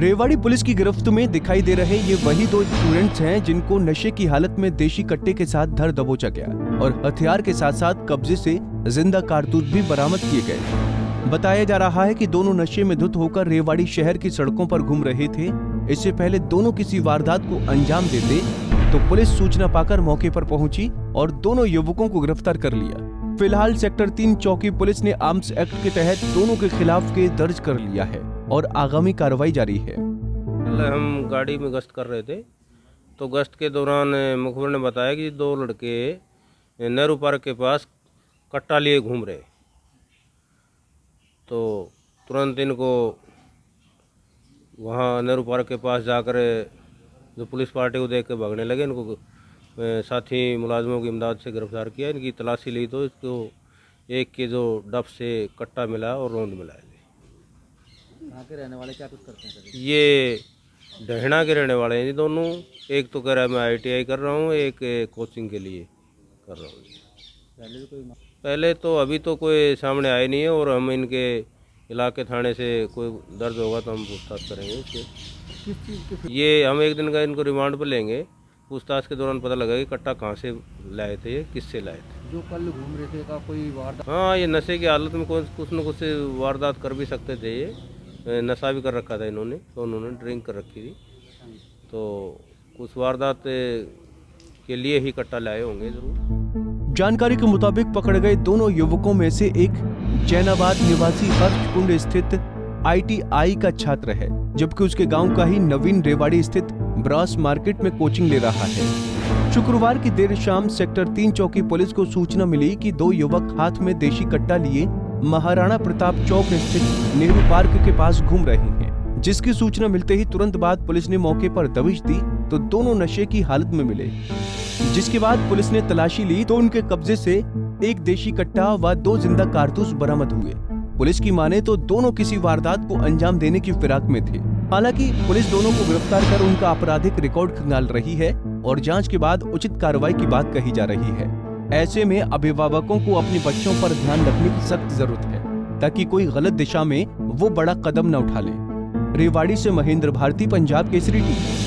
Rewari police की गिरफ्त में दिखाई दे रहे ये वही दो स्टूडेंट्स हैं जिनको नशे की हालत में देशी कट्टे के साथ धर दबोचा गया और हथियार के साथ साथ कब्जे से जिंदा कारतूस भी बरामद किए गए। बताया जा रहा है कि दोनों नशे में धुत होकर रेवाड़ी शहर की सड़कों पर घूम रहे थे। इससे पहले दोनों किसी वारदात को अंजाम देते तो पुलिस सूचना पाकर मौके पर पहुंची और दोनों युवकों को गिरफ्तार कर लिया। फिलहाल सेक्टर 3 चौकी पुलिस ने आर्म्स एक्ट के तहत दोनों के खिलाफ केस दर्ज कर लिया है और आगामी कार्रवाई जारी है। कल हम गाड़ी में गश्त कर रहे थे तो गश्त के दौरान मुखबिर ने बताया कि दो लड़के नेहरू पार्क के पास कट्टा लिए घूम रहे, तो तुरंत इनको वहाँ नेहरू पार्क के पास जाकर जो पुलिस पार्टी को देख के भागने लगे। इनको साथी मुलाजमों की इमदाद से गिरफ्तार किया, इनकी तलाशी ली तो इसको एक के जो डफ से कट्टा मिला और रौंद मिला। यहाँ के रहने वाले क्या कुछ करते हैं? ये ढहना के रहने वाले हैं दोनों। एक तो कह रहा है मैं ITI कर रहा हूँ, एक कोचिंग के लिए कर रहा हूँ। पहले तो अभी तो कोई सामने आए नहीं है और हम इनके इलाके थाने से कोई दर्ज होगा तो हम पूछताछ करेंगे उसके। ये हम एक दिन का इनको रिमांड पर लेंगे। पूछताछ के दौरान पता लगा कि कट्टा कहाँ से लाए थे, किससे लाए थे। जो कल घूम रहे थे का कोई वारदात? हाँ, ये नशे की हालत में कुछ न कुछ वारदात कर भी सकते थे। ये नशा भी कर रखा था इन्होंने, तो उन्होंने ड्रिंक कर रखी थी, तो कुछ वारदात के लिए ही कट्टा लाए होंगे जरूर। जानकारी के मुताबिक पकड़े गए दोनों युवकों में से एक जैनाबाद निवासी हर्ष कुंडे स्थित ITI का छात्र है, जबकि उसके गांव का ही नवीन रेवाड़ी स्थित ब्रास मार्केट में कोचिंग ले रहा है। शुक्रवार की देर शाम सेक्टर 3 चौकी पुलिस को सूचना मिली कि दो युवक हाथ में देशी कट्टा लिए महाराणा प्रताप चौक स्थित नेहरू पार्क के पास घूम रहे हैं, जिसकी सूचना मिलते ही तुरंत बाद पुलिस ने मौके पर दबिश दी तो दोनों नशे की हालत में मिले। जिसके बाद पुलिस ने तलाशी ली तो उनके कब्जे से एक देशी कट्टा व 2 जिंदा कारतूस बरामद हुए। पुलिस की माने तो दोनों किसी वारदात को अंजाम देने की फिराक में थे। हालांकि पुलिस दोनों को गिरफ्तार कर उनका आपराधिक रिकॉर्ड खंगाल रही है और जाँच के बाद उचित कार्रवाई की बात कही जा रही है। ऐसे में अभिभावकों को अपने बच्चों पर ध्यान रखने की सख्त जरूरत है ताकि कोई गलत दिशा में वो बड़ा कदम न उठा ले। रेवाड़ी से महेंद्र भारती, पंजाब केसरी टीवी।